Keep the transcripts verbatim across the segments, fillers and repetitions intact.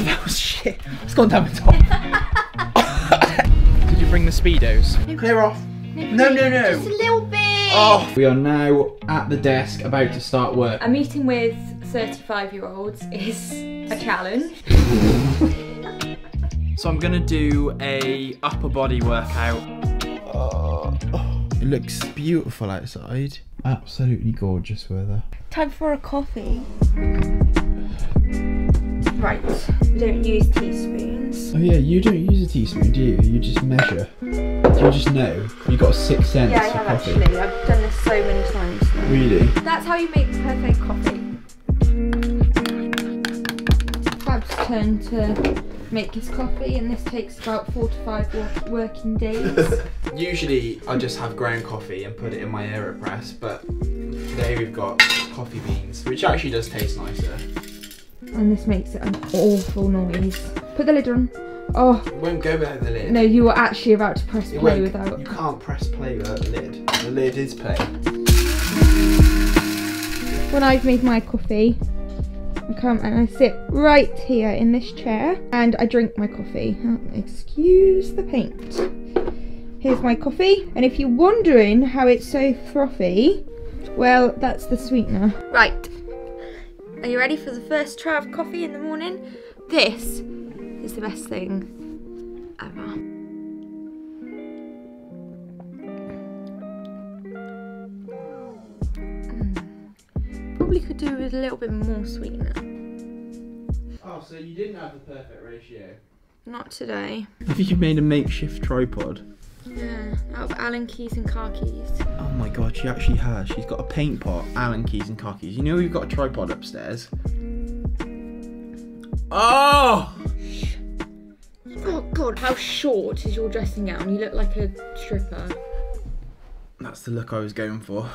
Oh, that was shit. It's gone down the top. Did you bring the Speedos? No, clear off. No, no, no, no. Just a little bit. Oh. We are now at the desk about to start work. A meeting with thirty-five year olds is a challenge. So I'm gonna do a upper body workout. Uh, oh, it looks beautiful outside. Absolutely gorgeous weather. Time for a coffee. Right, we don't use teaspoons. Oh yeah, you don't use a teaspoon, do you? You just measure. You just know. You got a sixth sense. Yeah, I have coffee. Actually. I've done this so many times now. Really? That's how you make perfect coffee. Fab's turn to make his coffee, and this takes about four to five working days. Usually, I just have ground coffee and put it in my AeroPress, but today we've got coffee beans, which actually does taste nicer. And this makes it an awful noise. Put the lid on. Oh. It won't go without the lid. No, you were actually about to press it play without. You can't press play without the lid. The lid is play. When I've made my coffee, I come and I sit right here in this chair and I drink my coffee. Excuse the paint. Here's my coffee. And if you're wondering how it's so frothy, well, that's the sweetener. Right. Are you ready for the first try of coffee in the morning? This is the best thing ever. Probably could do with a little bit more sweetener. Oh, so you didn't have the perfect ratio? Not today. I think you made a makeshift tripod. Yeah, out of Allen keys and car keys. Oh my god, she actually has. She's got a paint pot, Allen keys and car keys. You know we've got a tripod upstairs. Oh! Oh god, how short is your dressing gown? You look like a stripper. That's the look I was going for.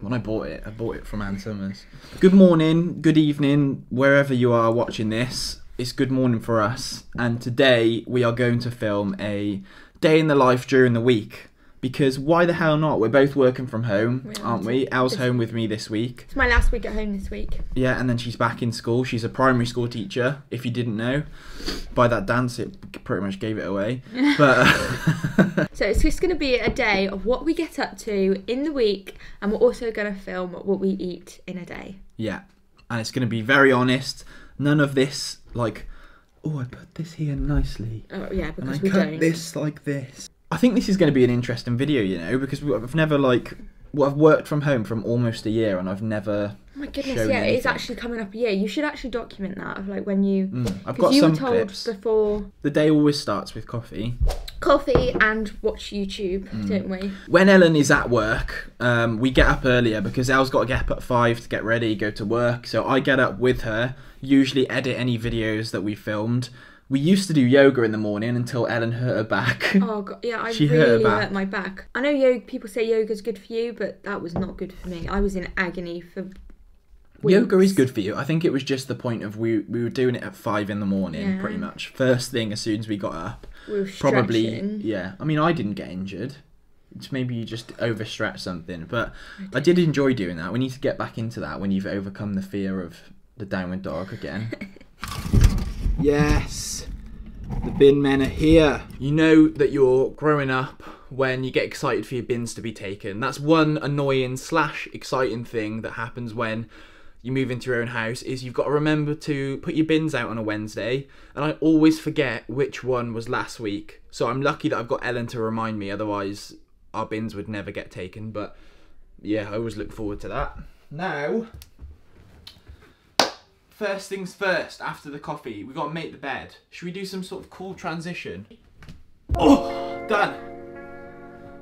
When I bought it, I bought it from Anne Summers. Good morning, good evening, wherever you are watching this. It's good morning for us. And today we are going to film a day in the life during the week, because why the hell not? We're both working from home, aren't we? Al's home with me this week. It's my last week at home this week. Yeah, and then she's back in school. She's a primary school teacher, if you didn't know. By that dance, it pretty much gave it away. But so it's just going to be a day of what we get up to in the week, and we're also going to film what we eat in a day. Yeah, and it's going to be very honest. None of this, like... oh, I put this here nicely. Oh, yeah, because and I we cut don't. this like this. I think this is going to be an interesting video, you know, because I've never, like... well, I've worked from home from almost a year and I've never... oh, my goodness, yeah, it is actually coming up a year. You should actually document that, of, like, when you... Mm, I've got you some were told clips. Before... the day always starts with coffee. Coffee and watch YouTube, mm. don't we? When Ellen is at work, um, we get up earlier because Elle's got to get up at five to get ready, go to work. So I get up with her, usually edit any videos that we filmed. We used to do yoga in the morning until Ellen hurt her back. Oh god, yeah, I she really hurt, her back. hurt my back. I know yoga, people say yoga's good for you, but that was not good for me. I was in agony for weeks. Yoga is good for you. I think it was just the point of we we were doing it at five in the morning, yeah. pretty much. First thing as soon as we got up. We were stretching. Probably, yeah. I mean, I didn't get injured. It's maybe you just overstretch something, but I did. I did enjoy doing that. We need to get back into that when you've overcome the fear of the downward dog again. Yes, the bin men are here. You know that you're growing up when you get excited for your bins to be taken. That's one annoying slash exciting thing that happens when you move into your own house, is you've got to remember to put your bins out on a Wednesday, and I always forget which one was last week. So I'm lucky that I've got Ellen to remind me, otherwise our bins would never get taken. But yeah, I always look forward to that. Now, first things first, after the coffee, we've got to make the bed. Should we do some sort of cool transition? Oh, done.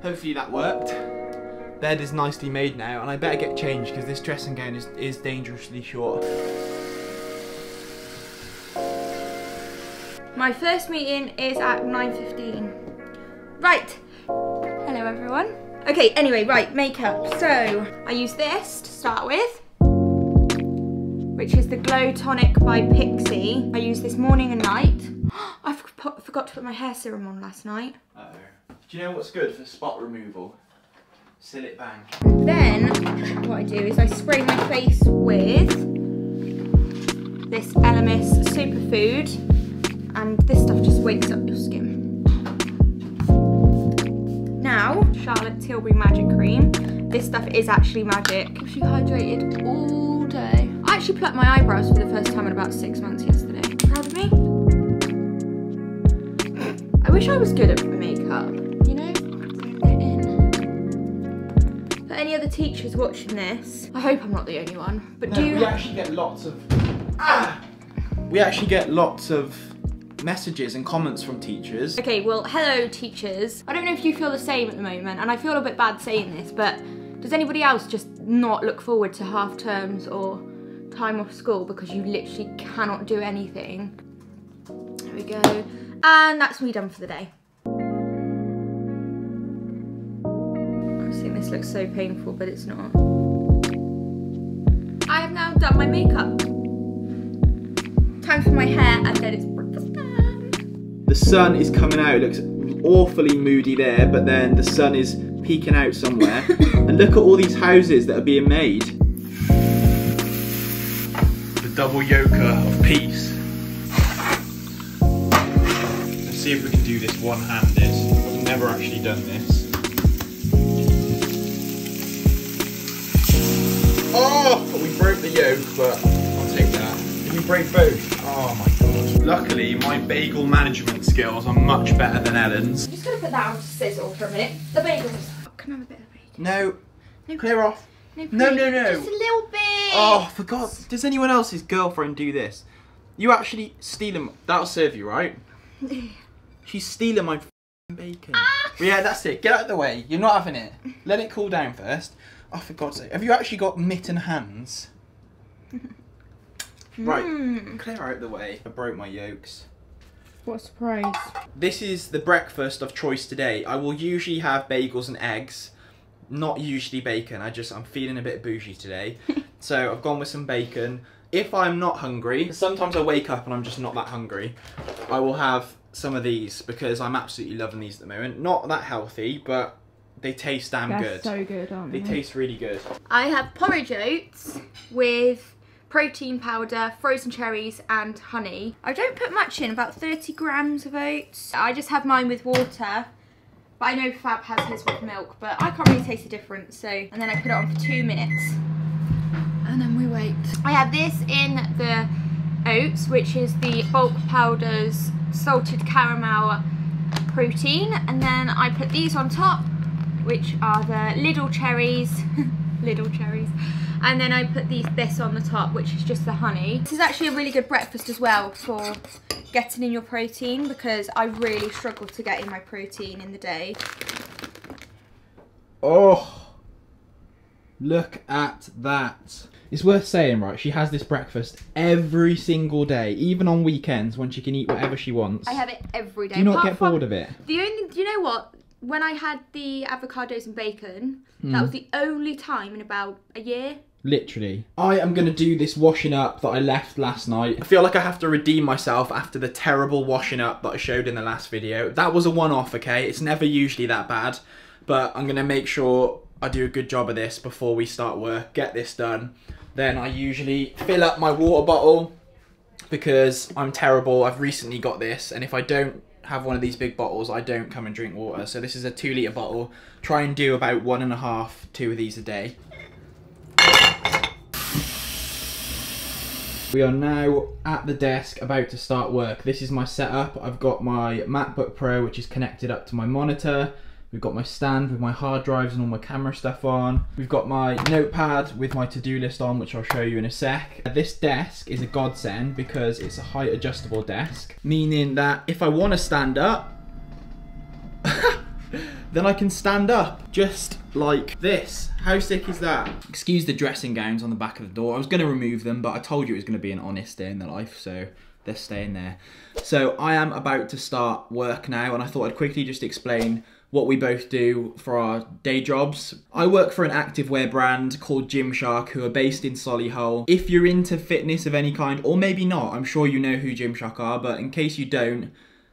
Hopefully that worked. Bed is nicely made now, and I better get changed because this dressing gown is, is dangerously short. My first meeting is at nine fifteen. Right. Hello, everyone. Okay, anyway, right, makeup. So, I use this to start with, which is the Glow Tonic by Pixie. I use this morning and night. I forgot to put my hair serum on last night. Uh-oh. Do you know what's good for spot removal? Cilit Bang. And then what I do is I spray my face with this L M S Superfood and this stuff just wakes up your skin. Now, Charlotte Tilbury Magic Cream. This stuff is actually magic. She hydrated all day. I actually plucked my eyebrows for the first time in about six months yesterday. Proud of me? I wish I was good at makeup, you know? Get in. For any other teachers watching this, I hope I'm not the only one, but no, do you- we actually get lots of, ah! We actually get lots of messages and comments from teachers. Okay, well, hello teachers. I don't know if you feel the same at the moment, and I feel a bit bad saying this, but does anybody else just not look forward to half terms or time off school because you literally cannot do anything? There we go. And that's me done for the day. I think this looks so painful, but it's not. I have now done my makeup. Time for my hair, and then it's breakfast time. The sun is coming out. It looks awfully moody there, but then the sun is peeking out somewhere. And look at all these houses that are being made. The double yoker of peace. Let's see if we can do this one-handed. I've never actually done this. Oh, we broke the yolk, but I'll take that. We break both. Oh my god. Luckily, my bagel management skills are much better than Ellen's. I'm just gonna put that on to sizzle for a minute. The bagels. Oh, can I have a bit of bagel? No. No. Clear off. No, no, no, no. Just a little bit. Oh, I forgot. Does anyone else's girlfriend do this? You actually steal them. That'll serve you, right? She's stealing my f***ing bacon. Ah! But yeah, that's it. Get out of the way. You're not having it. Let it cool down first. Oh, for God's sake. Have you actually got mitten hands? Right, mm. Clear out the way. I broke my yolks. What a surprise. This is the breakfast of choice today. I will usually have bagels and eggs, not usually bacon. I just, I'm feeling a bit bougie today. So I've gone with some bacon. If I'm not hungry, sometimes I wake up and I'm just not that hungry, I will have some of these because I'm absolutely loving these at the moment. Not that healthy, but they taste damn They're good. They're so good, aren't they? They taste really good. I have porridge oats with protein powder, frozen cherries and honey. I don't put much in, about thirty grams of oats. I just have mine with water, but I know Fab has his with milk, but I can't really taste the difference, so. And then I put it on for two minutes, and then we wait. I have this in the oats, which is the bulk powders, salted caramel protein, and then I put these on top, which are the Lidl cherries, Lidl cherries. And then I put these, this on the top, which is just the honey. This is actually a really good breakfast as well for getting in your protein, because I really struggle to get in my protein in the day. Oh, look at that. It's worth saying, right, she has this breakfast every single day, even on weekends when she can eat whatever she wants. I have it every day. Do you not get bored of it? The only, do you know what? When I had the avocados and bacon, mm. that was the only time in about a year. Literally. I am going to do this washing up that I left last night. I feel like I have to redeem myself after the terrible washing up that I showed in the last video. That was a one-off, okay? It's never usually that bad, but I'm going to make sure I do a good job of this before we start work, get this done. Then I usually fill up my water bottle because I'm terrible. I've recently got this, and if I don't have one of these big bottles, I don't come and drink water. So this is a two litre bottle. Try and do about one and a half, two of these a day. We are now at the desk about to start work. This is my setup. I've got my MacBook Pro, which is connected up to my monitor. We've got my stand with my hard drives and all my camera stuff on. We've got my notepad with my to-do list on, which I'll show you in a sec. This desk is a godsend because it's a height adjustable desk, meaning that if I want to stand up, then I can stand up just like this. How sick is that? Excuse the dressing gowns on the back of the door. I was going to remove them, but I told you it was going to be an honest day in the life, so they're staying there. So I am about to start work now, and I thought I'd quickly just explain what we both do for our day jobs. I work for an activewear brand called Gymshark, who are based in Solihull. If you're into fitness of any kind, or maybe not, I'm sure you know who Gymshark are, but in case you don't,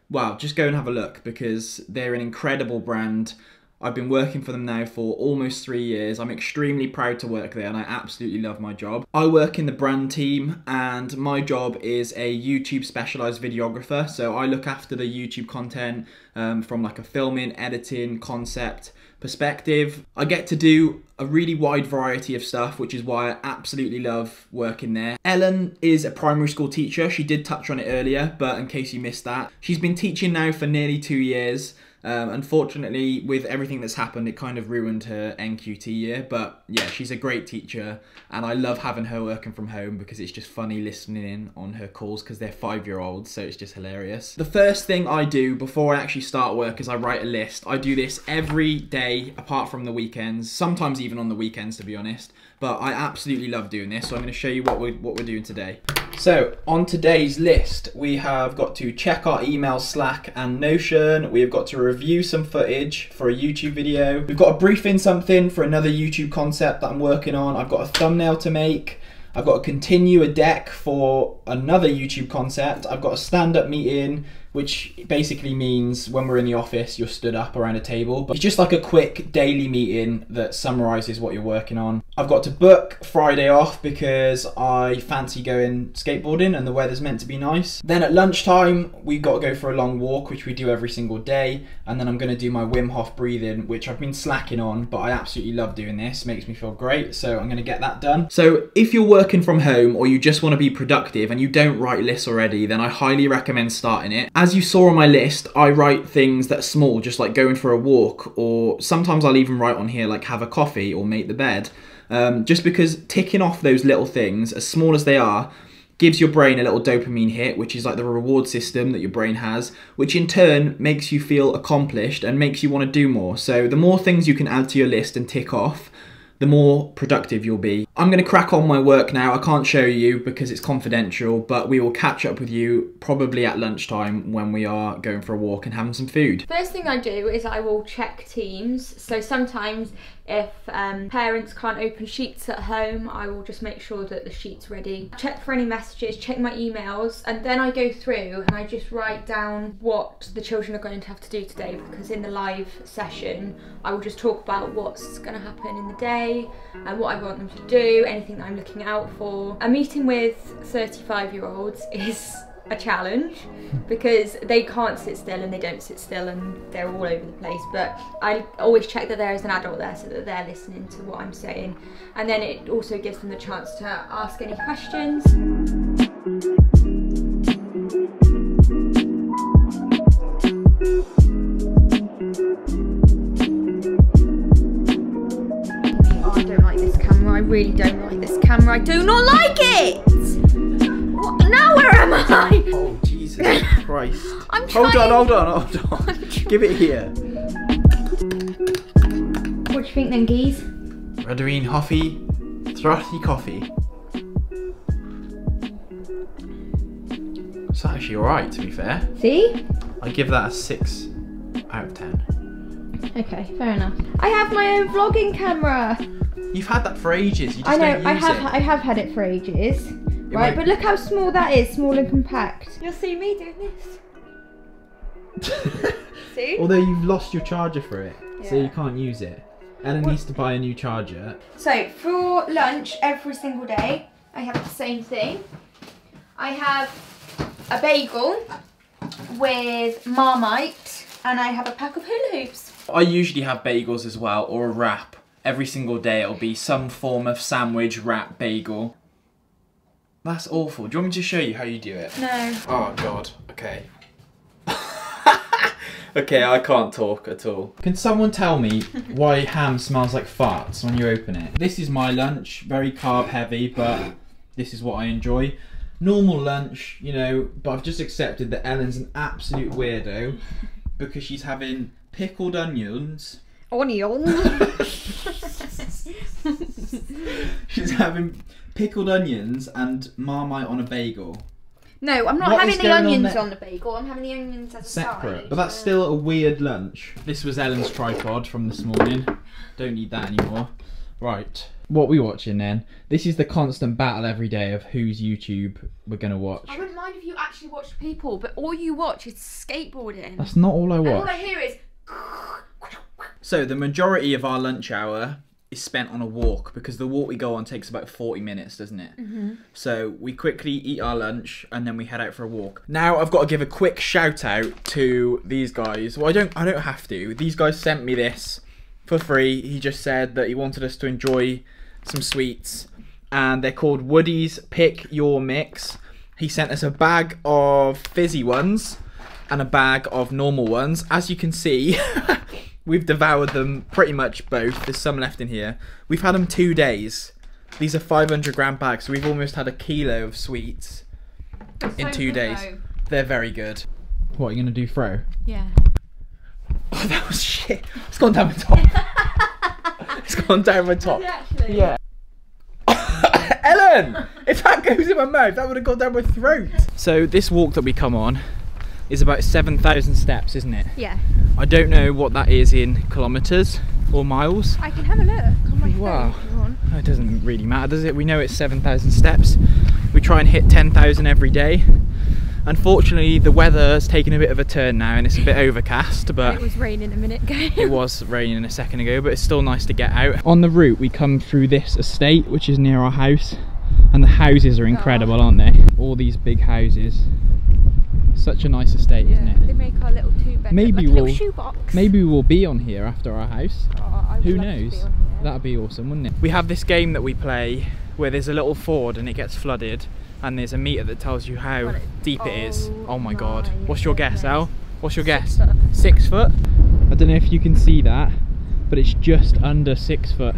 well, just go and have a look because they're an incredible brand. I've been working for them now for almost three years. I'm extremely proud to work there and I absolutely love my job. I work in the brand team and my job is a YouTube specialized videographer. So I look after the YouTube content um, from like a filming, editing, concept perspective. I get to do a really wide variety of stuff, which is why I absolutely love working there. Ellen is a primary school teacher. She did touch on it earlier, but in case you missed that, she's been teaching now for nearly two years. Um, unfortunately, with everything that's happened, it kind of ruined her N Q T year, but yeah, she's a great teacher and I love having her working from home because it's just funny listening in on her calls because they're five year olds, so it's just hilarious. The first thing I do before I actually start work is I write a list. I do this every day apart from the weekends, sometimes even on the weekends to be honest, but I absolutely love doing this, so I'm going to show you what we're, what we're doing today. So on today's list, we have got to check our email, Slack and Notion. We have got to review some footage for a YouTube video. We've got to brief in something for another YouTube concept that I'm working on. I've got a thumbnail to make. I've got to continue a deck for another YouTube concept. I've got a stand-up meeting, which basically means when we're in the office, you're stood up around a table. But it's just like a quick daily meeting that summarizes what you're working on. I've got to book Friday off because I fancy going skateboarding and the weather's meant to be nice. Then at lunchtime, we've got to go for a long walk, which we do every single day. And then I'm gonna do my Wim Hof breathing, which I've been slacking on, but I absolutely love doing this. It makes me feel great, so I'm gonna get that done. So if you're working from home or you just wanna be productive and you don't write lists already, then I highly recommend starting it. As you saw on my list, I write things that are small, just like going for a walk, or sometimes I'll even write on here like have a coffee or make the bed. Um, just because ticking off those little things, as small as they are, gives your brain a little dopamine hit, which is like the reward system that your brain has, which in turn makes you feel accomplished and makes you want to do more. So the more things you can add to your list and tick off, the more productive you'll be. I'm gonna crack on my work now. I can't show you because it's confidential, but we will catch up with you probably at lunchtime when we are going for a walk and having some food. First thing I do is I will check Teams. So sometimes if um, parents can't open sheets at home, I will just make sure that the sheet's ready. Check for any messages, check my emails, and then I go through and I just write down what the children are going to have to do today, because in the live session, I will just talk about what's gonna happen in the day, and what I want them to do, anything that I'm looking out for. A meeting with thirty-five year olds is a challenge because they can't sit still and they don't sit still and they're all over the place, but I always check that there is an adult there so that they're listening to what I'm saying, and then it also gives them the chance to ask any questions. Really don't like this camera. I do not like it. What? Now where am I? Oh Jesus Christ! I'm hold on, hold on, hold on. Give it here. What do you think then, geese? Radarine Hoffy, Throthy Coffee. It's actually alright, to be fair. See? I give that a six out of ten. Okay, fair enough. I have my own vlogging camera. You've had that for ages. You just I know. Don't use I have. It. I have had it for ages. It right, might... but look how small that is. Small and compact. You'll see me doing this. See? Although you've lost your charger for it, yeah. So you can't use it. Ellen what? needs to buy a new charger. So for lunch every single day, I have the same thing. I have a bagel with Marmite, and I have a pack of Hula Hoops. I usually have bagels as well, or a wrap. Every single day it'll be some form of sandwich, wrap, bagel. That's awful. Do you want me to show you how you do it? No. Oh God, okay. Okay, I can't talk at all. Can someone tell me why ham smells like farts when you open it? This is my lunch, very carb heavy, but this is what I enjoy. Normal lunch, you know, but I've just accepted that Ellen's an absolute weirdo because she's having pickled onions. Onions. She's having pickled onions and Marmite on a bagel. No, I'm not what having the onions on, on the bagel. I'm having the onions as a separate. Side. But that's still a weird lunch. This was Ellen's tripod from this morning. Don't need that anymore. Right. What are we watching then? This is the constant battle every day of whose YouTube we're gonna watch. I wouldn't mind if you actually watched people, but all you watch is skateboarding. That's not all I watch. And all I hear is So the majority of our lunch hour is spent on a walk, because the walk we go on takes about forty minutes, doesn't it? Mm-hmm. So we quickly eat our lunch and then we head out for a walk. Now I've got to give a quick shout out to these guys. Well, I don't, I don't have to. These guys sent me this for free. He just said that he wanted us to enjoy some sweets, and they're called Woody's Pick Your Mix. He sent us a bag of fizzy ones and a bag of normal ones. As you can see, we've devoured them pretty much both. There's some left in here. We've had them two days. These are five hundred gram bags, so we've almost had a kilo of sweets They're in so two days. Though. They're very good. What, are you gonna do throw? Yeah. Oh, that was shit. It's gone down my top. It's gone down my top. Yeah, actually. Yeah. Ellen! If that goes in my mouth, that would have gone down my throat. So this walk that we come on is about seven thousand steps, isn't it? Yeah. I don't know what that is in kilometres or miles. I can have a look on my wow. phone if you want. It doesn't really matter, does it? We know it's seven thousand steps. We try and hit ten thousand every day. Unfortunately, the weather's taken a bit of a turn now and it's a bit overcast, but... It was raining a minute ago. It was raining a second ago, but it's still nice to get out. On the route, we come through this estate, which is near our house, and the houses are incredible, oh. aren't they? All these big houses. Such a nice estate, yeah, isn't it? They make our little two-bedroom, like a little shoebox. Maybe we'll be on here after our house. Oh, I would Who love knows? To be on here. That'd be awesome, wouldn't it? We have this game that we play where there's a little ford and it gets flooded, and there's a meter that tells you how it, deep oh it is. Oh my, my god! What's your goodness. guess, Al? What's your six guess? Foot. Six foot. I don't know if you can see that, but it's just under six foot.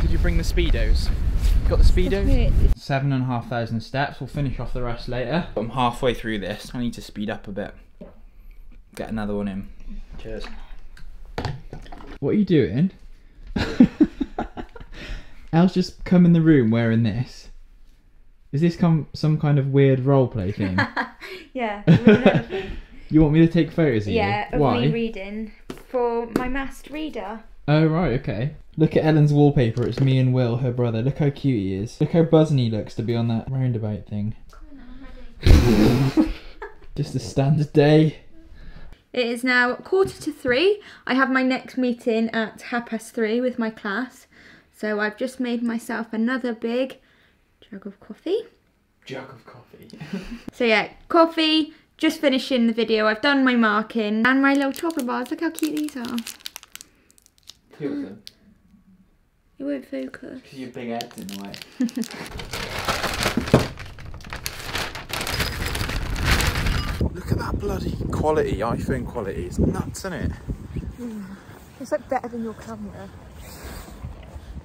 Did you bring the speedos? Got the speedos? Seven and a half thousand steps. We'll finish off the rest later. I'm halfway through this. I need to speed up a bit. Get another one in. Cheers. What are you doing? Al's just come in the room wearing this. Is this come some kind of weird role play thing? Yeah. Really. You want me to take photos of yeah, you? Yeah, of me reading for my masked reader. Oh right, okay. Look at Ellen's wallpaper, it's me and Will, her brother. Look how cute he is. Look how buzzing he looks to be on that roundabout thing. Come on, I'm ready. Just a standard day. It is now quarter to three. I have my next meeting at half past three with my class. So I've just made myself another big jug of coffee. Jug of coffee. So yeah, coffee, just finishing the video. I've done my marking and my little chocolate bars. Look how cute these are. Two of them. It won't focus. Because your big head's in the way. Look at that bloody quality, iPhone quality. It's nuts, isn't it? Mm. It's like better than your camera.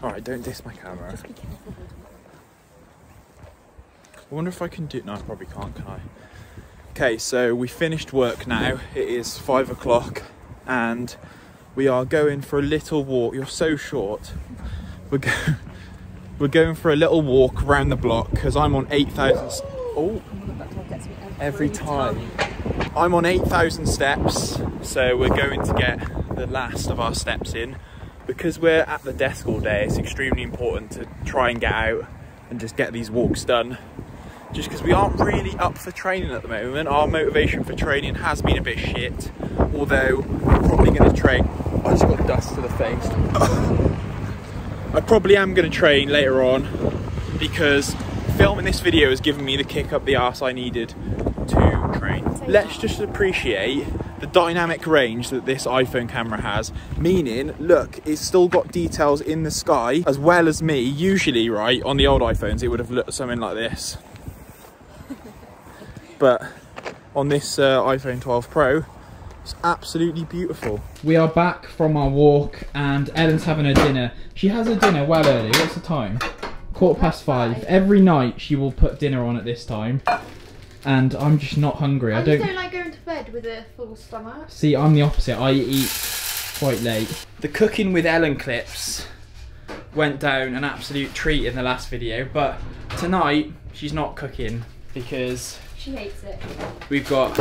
Alright, don't diss my camera. Just be careful. I wonder if I can do... No, I probably can't, can I? Okay, so we finished work now. It is five o'clock and... we are going for a little walk. You're so short. We're, go we're going for a little walk around the block because I'm on eight thousand. Oh, every time. I'm on eight thousand steps. So we're going to get the last of our steps in. Because we're at the desk all day, it's extremely important to try and get out and just get these walks done. Just because we aren't really up for training at the moment. Our motivation for training has been a bit shit. Although, we're probably going to train. I just got dust to the face. I probably am going to train later on because filming this video has given me the kick up the arse I needed to train. Let's just appreciate the dynamic range that this iPhone camera has, meaning, look, it's still got details in the sky as well as me. Usually, right, on the old iPhones, it would have looked something like this. But on this uh, iPhone twelve Pro, it's absolutely beautiful. We are back from our walk and Ellen's having her dinner. She has her dinner well early. What's the time? Quarter past five. Every night she will put dinner on at this time. And I'm just not hungry. I, I don't... don't like going to bed with a full stomach. See, I'm the opposite. I eat quite late. The cooking with Ellen clips went down an absolute treat in the last video. But tonight she's not cooking because... she hates it. We've got...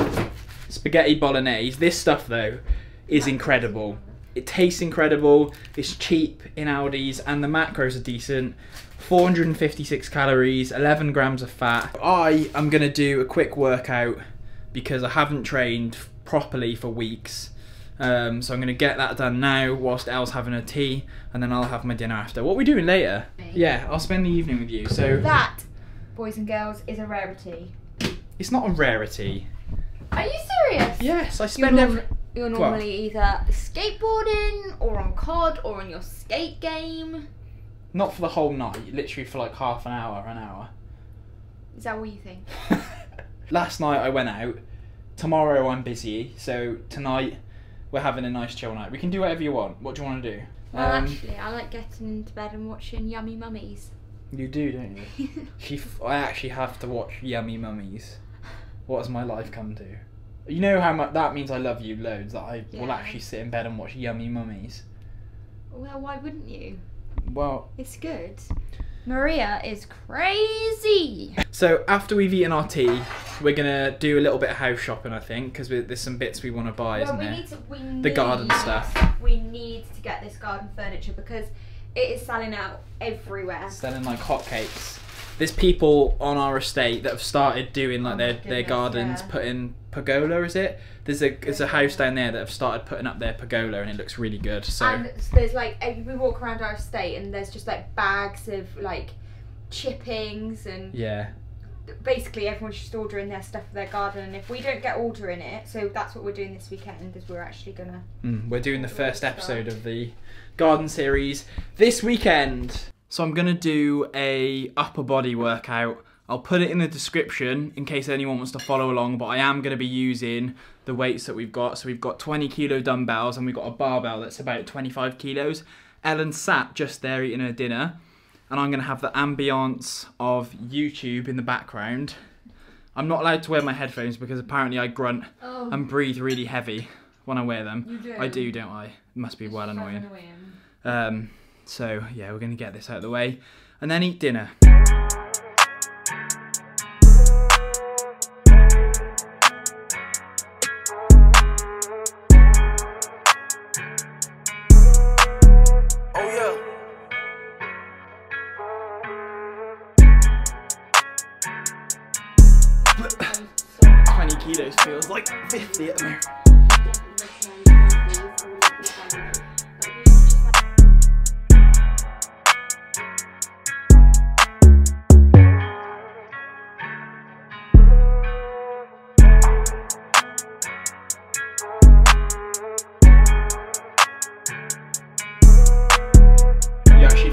spaghetti bolognese. This stuff though is incredible. It tastes incredible. It's cheap in Aldi's and the macros are decent. four hundred fifty-six calories, eleven grams of fat. I am gonna do a quick workout because I haven't trained properly for weeks Um, so I'm going to get that done now whilst Elle's having her tea, and then I'll have my dinner after. What are we doing later? Yeah, I'll spend the evening with you. So that, boys and girls, is a rarity. It's not a rarity. Are you serious? Yes, I spend every... You're normally either skateboarding or on C O D or on your skate game. Not for the whole night, literally for like half an hour, an hour. Is that what you think? Last night I went out. Tomorrow I'm busy, so tonight we're having a nice chill night. We can do whatever you want. What do you want to do? Well, um, actually, I like getting into bed and watching Yummy Mummies. You do, don't you? she f I actually have to watch Yummy Mummies. What has my life come to? You know how much that means. I love you loads. That I yeah. will actually sit in bed and watch Yummy Mummies. Well, why wouldn't you? Well, it's good. Maria is crazy. So after we've eaten our tea, we're gonna do a little bit of house shopping, I think, because there's some bits we want to buy, well, isn't we there? Need to, we the need, garden stuff. We need to get this garden furniture because it is selling out everywhere. It's selling like hotcakes. There's people on our estate that have started doing like oh their, goodness, their gardens, yeah. putting pergola, is it? There's a there's a house down there that have started putting up their pergola and it looks really good. So and there's like, we walk around our estate and there's just like bags of like chippings and yeah. Basically everyone's just ordering their stuff for their garden, and if we don't get ordering it, so that's what we're doing this weekend, is we're actually gonna... Mm, we're doing the first episode of the garden series this weekend. So I'm gonna do a upper body workout. I'll put it in the description in case anyone wants to follow along, but I am gonna be using the weights that we've got. So we've got twenty kilo dumbbells and we've got a barbell that's about twenty-five kilos. Ellen sat just there eating her dinner, and I'm gonna have the ambience of YouTube in the background. I'm not allowed to wear my headphones because apparently I grunt oh. and breathe really heavy when I wear them. You do. I do, don't I? It must be well annoying. annoying. Um, So yeah, we're gonna get this out of the way and then eat dinner. twenty kilos feels like fifty at the moment.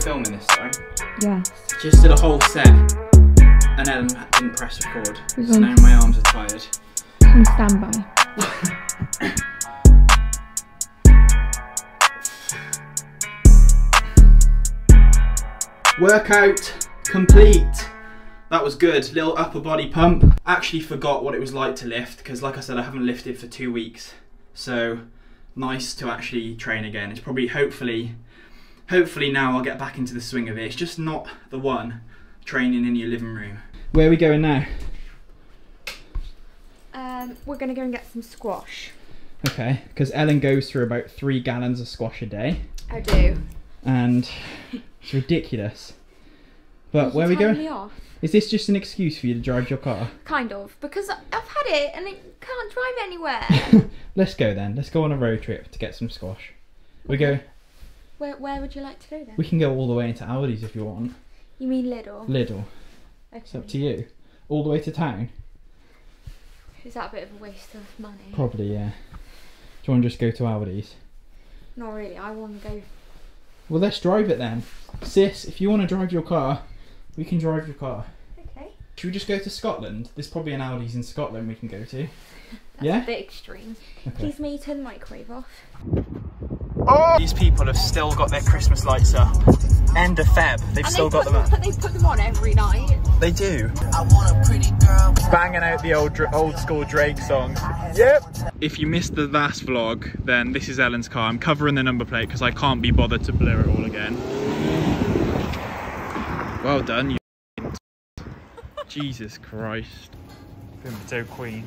Filming this time. Yes. Just did a whole set and then didn't press record. So now my arms are tired. Can stand by. Workout complete. That was good. Little upper body pump. Actually forgot what it was like to lift because like I said, I haven't lifted for two weeks. So nice to actually train again. It's probably hopefully Hopefully now I'll get back into the swing of it. It's just not the one training in your living room. Where are we going now? Um, we're going to go and get some squash. Okay, because Ellen goes through about three gallons of squash a day. I do. And it's ridiculous. But where are we going? Me off. Is this just an excuse for you to drive your car? Kind of, because I've had it and I can't drive anywhere. Let's go then. Let's go on a road trip to get some squash. We go... Where, where would you like to go then? We can go all the way into Aldi's if you want. You mean Lidl? Lidl. Okay. It's up to you. All the way to town? Is that a bit of a waste of money? Probably, yeah. Do you want to just go to Aldi's? Not really, I want to go... Well, let's drive it then. Sis, if you want to drive your car, we can drive your car. Okay. Should we just go to Scotland? There's probably an Aldi's in Scotland we can go to. That's yeah? a bit extreme. Okay. Please may you turn the microwave off. Oh. These people have still got their Christmas lights up. End of Feb, they've and still they got them up. They put them on every night. They do. I want a pretty girl. Banging out the old old school Drake songs. Yep. If you missed the last vlog, then this is Ellen's car. I'm covering the number plate because I can't be bothered to blur it all again. Well done, you Jesus Christ. Potato queen.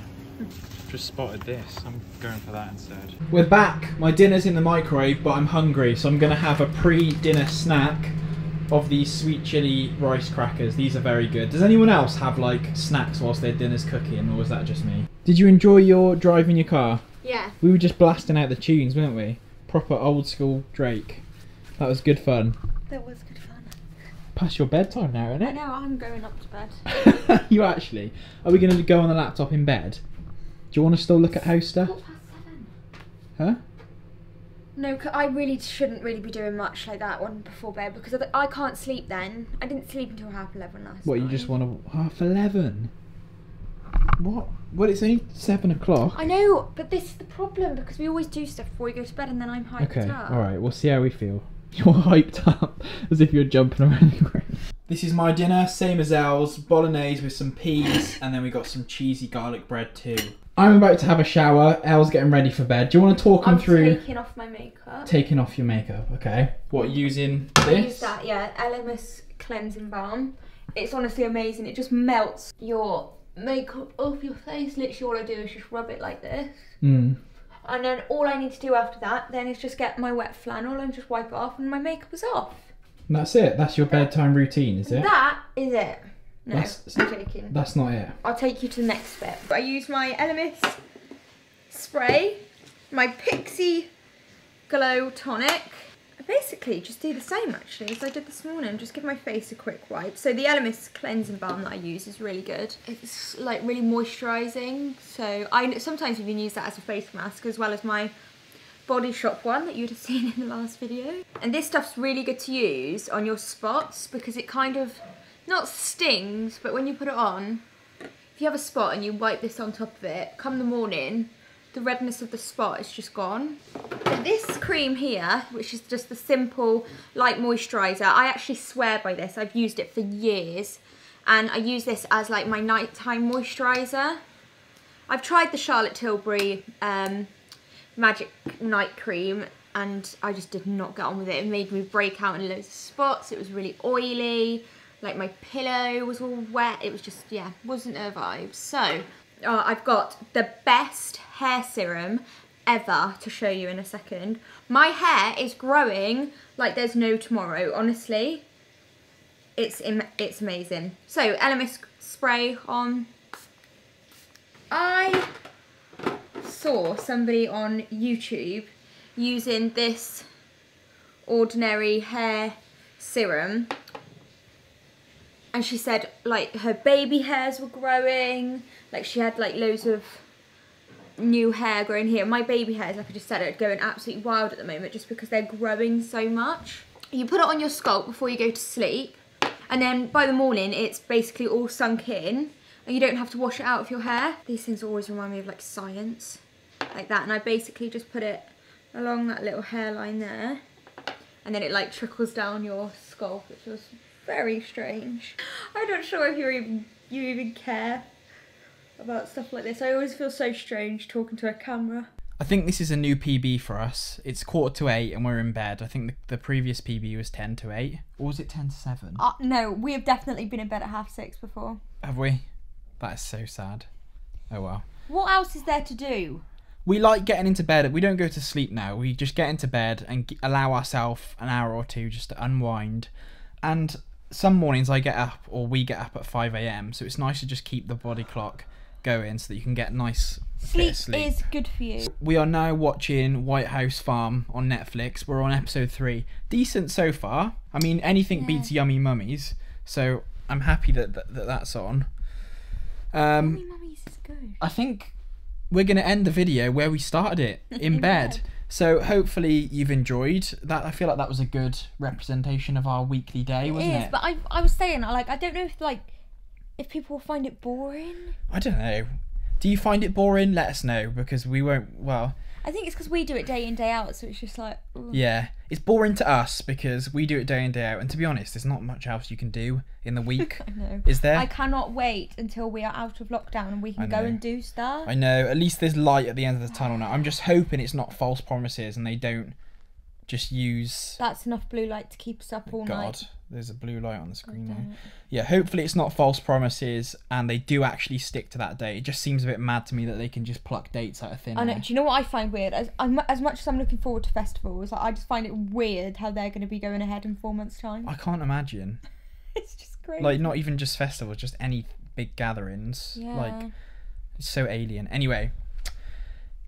Just spotted this. I'm going for that instead. We're back. My dinner's in the microwave, but I'm hungry, so I'm going to have a pre-dinner snack of these sweet chili rice crackers. These are very good. Does anyone else have like snacks whilst their dinner's cooking, or was that just me? Did you enjoy your driving your car? Yeah, Yeah. We were just blasting out the tunes, weren't we? Proper old school Drake. That was good fun. That was good fun. Past your bedtime now, isn't it? I know, I'm going up to bed. You actually? Are we going to go on the laptop in bed? Do you want to still look at house stuff? What, past seven? Huh? No, I really shouldn't really be doing much like that one before bed because I, I can't sleep then. I didn't sleep until half eleven last night. What, you just want to... half eleven? What? Well, it's only seven o'clock. I know, but this is the problem because we always do stuff before we go to bed and then I'm hyped okay, up. Okay, alright, we'll see how we feel. You're hyped up as if you're jumping around. This is my dinner, same as Elle's, bolognese with some peas and then we got some cheesy garlic bread too. I'm about to have a shower, Elle's getting ready for bed. Do you want to talk him through... I'm taking off my makeup. Taking off your makeup, okay. What, using this? I use that, yeah, L M S Cleansing Balm. It's honestly amazing, it just melts your makeup off your face. Literally all I do is just rub it like this. Mm. And then all I need to do after that then is just get my wet flannel and just wipe it off and my makeup is off. And that's it? That's your bedtime routine, is it? That is it. No, that's, I'm joking. That's not it. I'll take you to the next bit. I use my Elemis spray, my Pixie Glow Tonic. I basically just do the same actually as I did this morning, just give my face a quick wipe. So the Elemis Cleansing Balm that I use is really good. It's like really moisturising, so I sometimes even use that as a face mask as well as my Body Shop one that you'd have seen in the last video. And this stuff's really good to use on your spots because it kind of... not stings, but when you put it on, if you have a spot and you wipe this on top of it, come the morning, the redness of the spot is just gone. But this cream here, which is just the simple light moisturiser, I actually swear by this. I've used it for years, and I use this as like my nighttime moisturiser. I've tried the Charlotte Tilbury um, Magic Night Cream, and I just did not get on with it. It made me break out in loads of spots. It was really oily. Like my pillow was all wet. It was just, yeah, wasn't a vibe. So uh, I've got the best hair serum ever to show you in a second. My hair is growing like there's no tomorrow, honestly. It's, im it's amazing. So Elemis spray on. I saw somebody on YouTube using this ordinary hair serum. And she said like her baby hairs were growing, like she had like loads of new hair growing here. My baby hairs, like I just said, are going absolutely wild at the moment just because they're growing so much. You put it on your scalp before you go to sleep and then by the morning it's basically all sunk in and you don't have to wash it out of your hair. These things always remind me of like science, like that. And I basically just put it along that little hairline there and then it like trickles down your scalp, which was very strange. I'm not sure if you even, you even care about stuff like this. I always feel so strange talking to a camera. I think this is a new P B for us. It's quarter to eight and we're in bed. I think the, the previous P B was ten to eight. Or was it ten to seven? Uh, no, we have definitely been in bed at half six before. Have we? That is so sad. Oh well. What else is there to do? We like getting into bed. We don't go to sleep now. We just get into bed and allow ourselves an hour or two just to unwind. And some mornings I get up, or we get up at five A M, so it's nice to just keep the body clock going so that you can get nice sleep. Sleep is good for you. We are now watching White House Farm on Netflix. We're on episode three. Decent so far. I mean, anything yeah. beats Yummy Mummies, so I'm happy that, that, that that's on. Um, Yummy Mummies is good. I think we're going to end the video where we started it, in, in bed. bed. So hopefully you've enjoyed that. I feel like that was a good representation of our weekly day, wasn't it? It is, but I, I was saying, like, I don't know if, like, if people will find it boring. I don't know. Do you find it boring? Let us know, because we won't, well... I think it's because we do it day in, day out, so it's just like... Ugh. Yeah, it's boring to us because we do it day in, day out, and to be honest, there's not much else you can do in the week, I know. Is there? I cannot wait until we are out of lockdown and we can go and do stuff. I know, at least there's light at the end of the tunnel now. I'm just hoping it's not false promises and they don't just use... That's enough blue light to keep us up all night. God, there's a blue light on the screen now. Yeah, hopefully it's not false promises and they do actually stick to that date. It just seems a bit mad to me that they can just pluck dates out of thin air. I know. Do you know what I find weird? As I'm, as much as I'm looking forward to festivals, I just find it weird how they're going to be going ahead in four months' time. I can't imagine. It's just crazy. Like, not even just festivals, just any big gatherings. Yeah. Like, it's so alien. Anyway...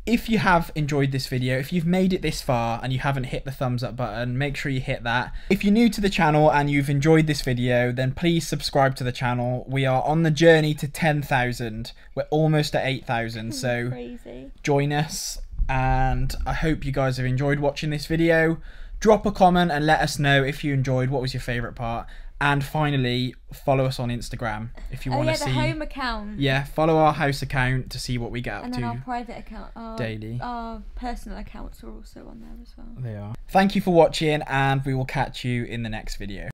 If you have enjoyed this video, if you've made it this far and you haven't hit the thumbs up button, make sure you hit that. If you're new to the channel and you've enjoyed this video, then please subscribe to the channel. We are on the journey to ten thousand. We're almost at eight thousand, so crazy. Join us. And I hope you guys have enjoyed watching this video. Drop a comment and let us know if you enjoyed, what was your favourite part. And finally, follow us on Instagram if you oh, want to yeah, see. Oh yeah, the home account. Yeah, follow our house account to see what we get up to. And then to our private account. Our, daily. Our personal accounts are also on there as well. They are. Thank you for watching, and we will catch you in the next video.